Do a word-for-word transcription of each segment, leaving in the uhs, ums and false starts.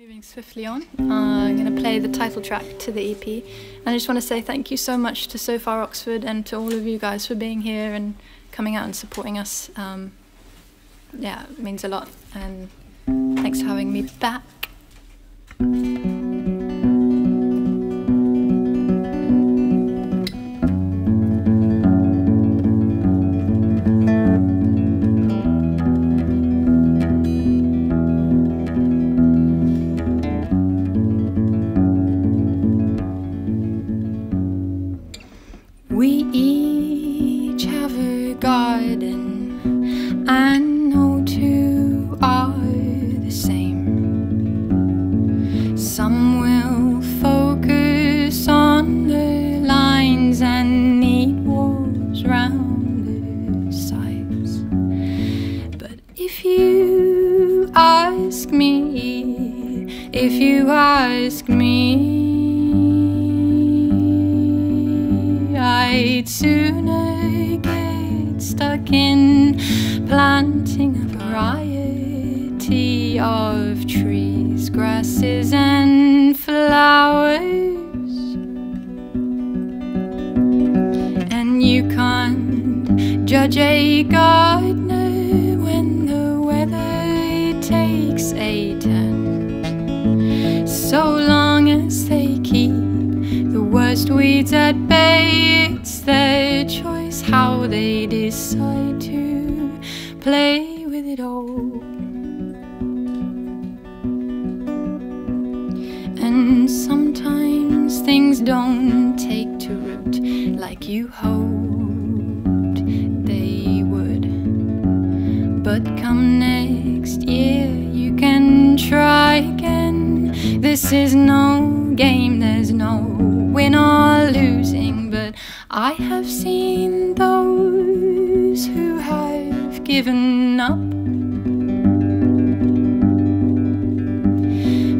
Moving swiftly on, uh, I'm going to play the title track to the E P, and I just want to say thank you so much to Sofar Oxford and to all of you guys for being here and coming out and supporting us. Um, yeah, it means a lot, and thanks for having me back. We each have a garden, and no two are the same. Some will focus on the lines and need walls round the sides. But if you ask me, if you ask me, I'd sooner get stuck in planting a variety of trees, grasses and flowers. And you can't judge a gardener when the weather takes a turn, so long as they keep the worst weeds at bay. It's their choice how they decide to play with it all. And sometimes things don't take to root like you hoped they would, but come next year you can try again. This is no game, there's no win or losing, but I have seen those who have given up,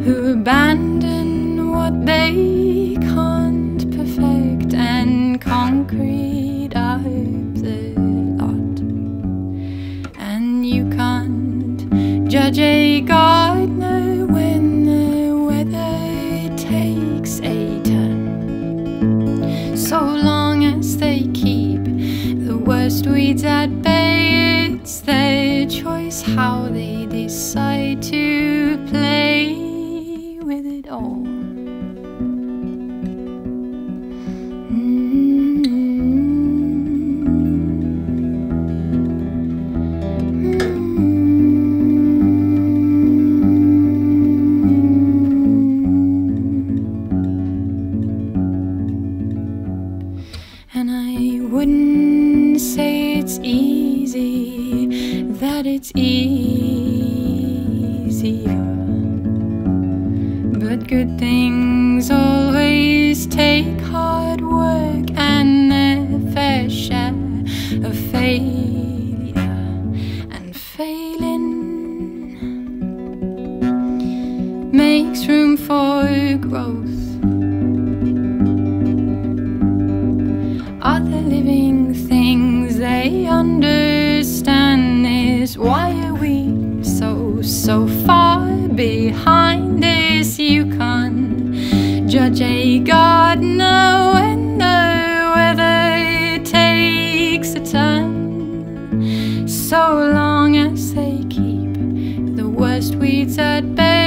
who abandon what they can't perfect and concrete up the lot. And you can't judge a gardener when the weather takes a turn, so long as they keep the worst weeds at bay. It's their choice how they decide to play with it all. And I wouldn't say it's easy, that it's easier, but good things always take hard work and their fair share of failure. And failing makes room for growth. Other living things, they understand this. Why are we so, so far behind this? You can't judge a gardener when the weather takes a turn, so long as they keep the worst weeds at bay.